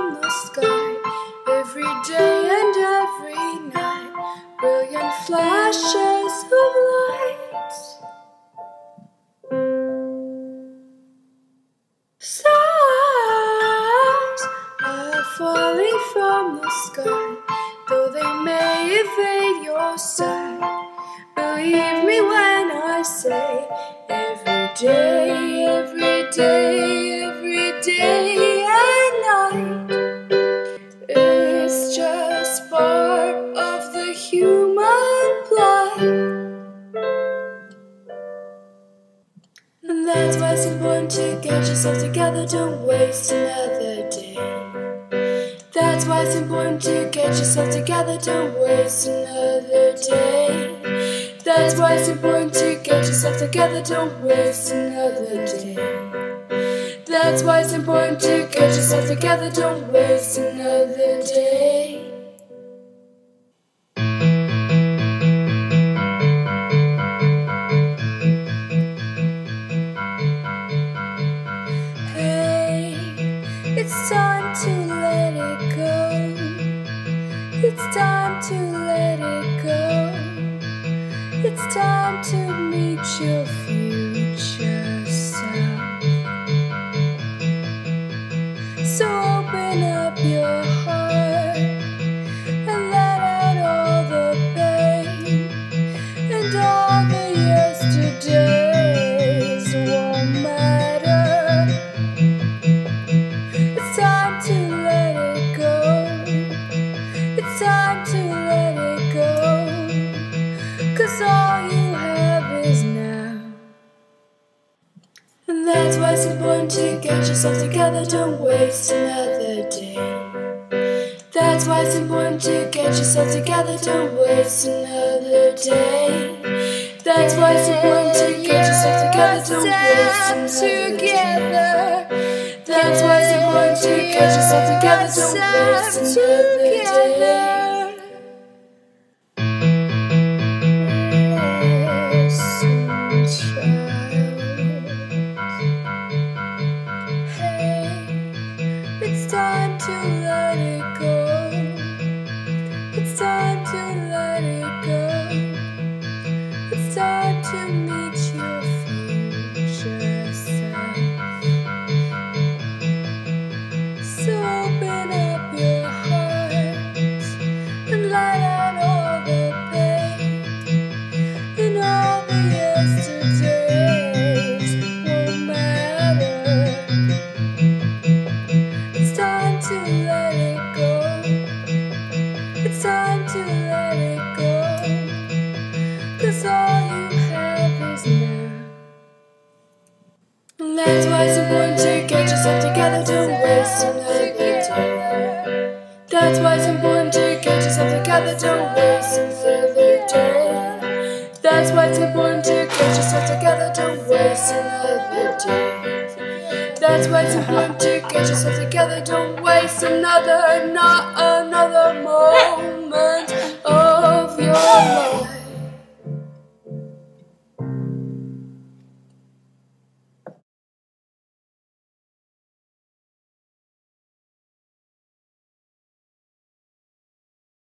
from the sky. Every day and every night, brilliant flashes of light. Stars are falling from the sky, though they may evade your sight. Believe me when I say, every day, every day, every day. And that's why it's important to get yourself together, don't waste another day. That's why it's important to get yourself together, don't waste another day. That's why it's important to get yourself together, don't waste another day. That's why it's important to get yourself together, don't waste another day. It's time to let it go. It's time to let it go. It's time to meet your future self. So open up your heart and let out all the pain and all the yesterdays won't matter. It's time to let it go, 'cause all you have is now. And that's why it's important to get yourself together, don't waste another day. That's why it's important to get yourself together, don't waste another day. That's why it's important to get yourself together, don't waste another day. That's why it's important to get yourself together, don't waste another day. It's time to let it go. It's time to let it go. It's time to meet your future self. So open up your heart and let out all the pain and all the yesterdays won't matter. It's time to let it go. It's time to let it go, 'cause all you have is now. And that's why it's important to get yourself together, don't waste another day. That's why it's important to get yourself together, don't waste another day. That's why it's important to get yourself together, don't waste another day. That's why it's important to get yourself together, don't waste another moment.